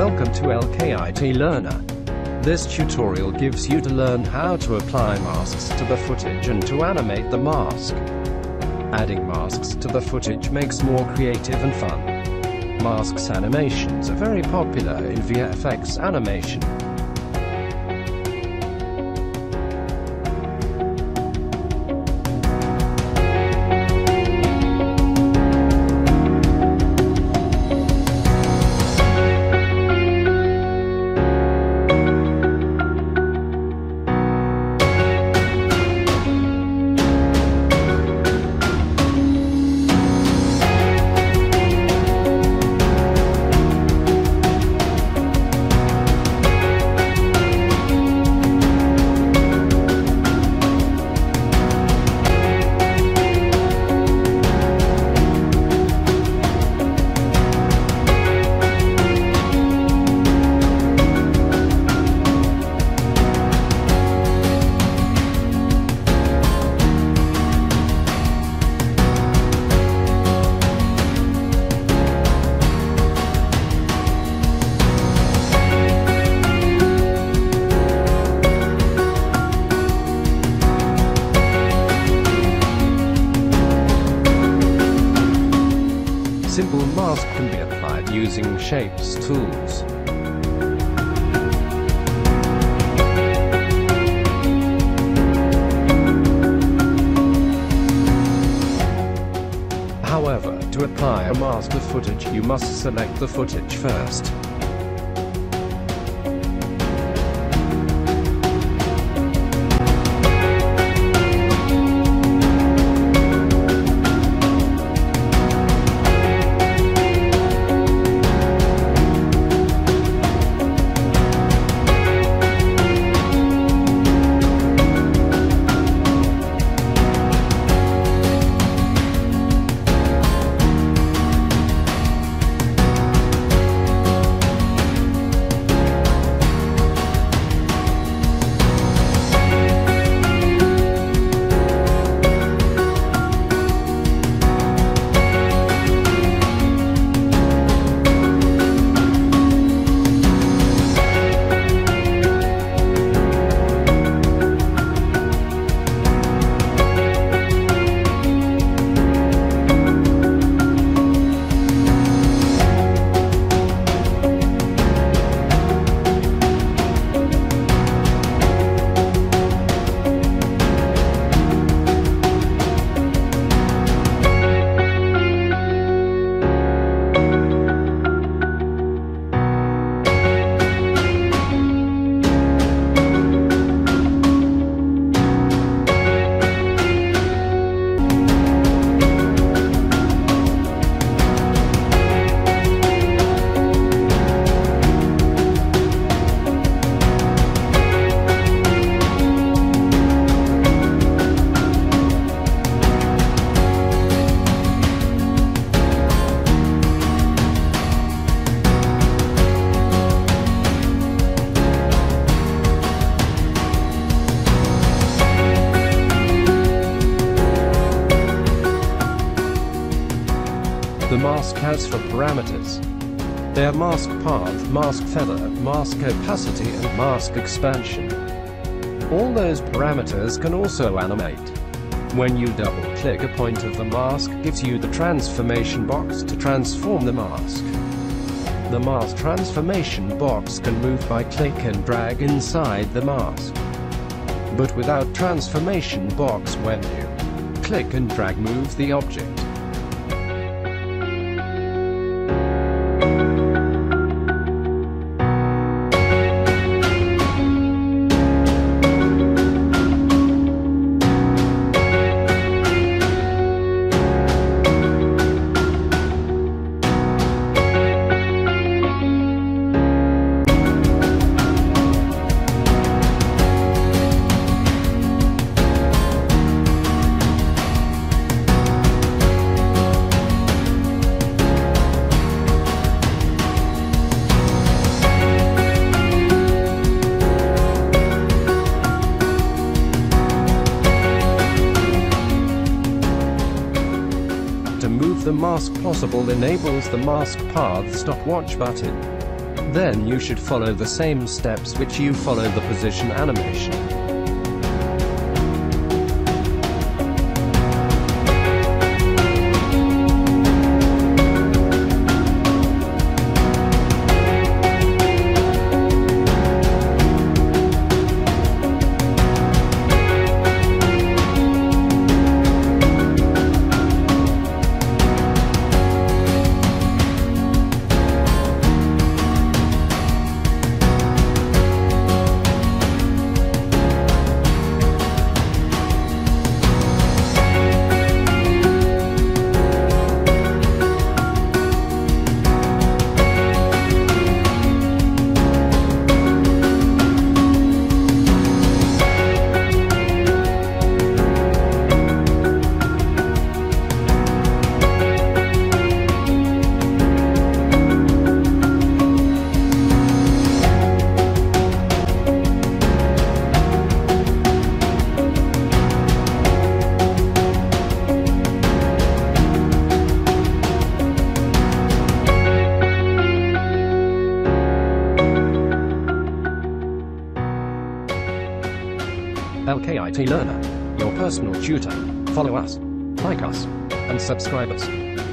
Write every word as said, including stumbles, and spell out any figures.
Welcome to L K I T Learner. This tutorial gives you to learn how to apply masks to the footage and to animate the mask. Adding masks to the footage makes more creative and fun. Masks animations are very popular in V F X animation. Simple mask can be applied using shapes tools. However, to apply a mask to footage, you must select the footage first. The mask has four parameters. They are mask path, mask feather, mask opacity and mask expansion. All those parameters can also animate. When you double-click a point of the mask, it gives you the transformation box to transform the mask. The mask transformation box can move by click and drag inside the mask. But without transformation box, when you click and drag, move the object. The mask possible enables the mask path stopwatch button. Then you should follow the same steps which you follow the position animation. L K I T Learner, your personal tutor. Follow us, like us, and subscribe us.